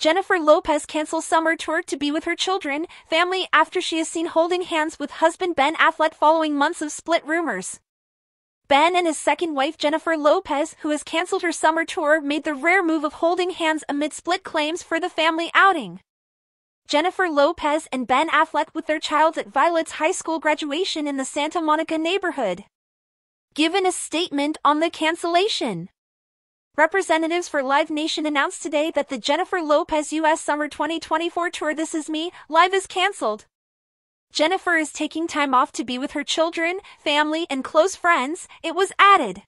Jennifer Lopez cancels summer tour to be with her children, family after she is seen holding hands with husband Ben Affleck following months of split rumors. Ben and his second wife Jennifer Lopez, who has canceled her summer tour, made the rare move of holding hands amid split claims for the family outing. Jennifer Lopez and Ben Affleck with their child at Violet's high school graduation in the Santa Monica neighborhood. Given a statement on the cancellation, representatives for Live Nation announced today that the Jennifer Lopez U.S. Summer 2024 tour This Is Me Live is canceled. Jennifer is taking time off to be with her children, family, and close friends, it was added.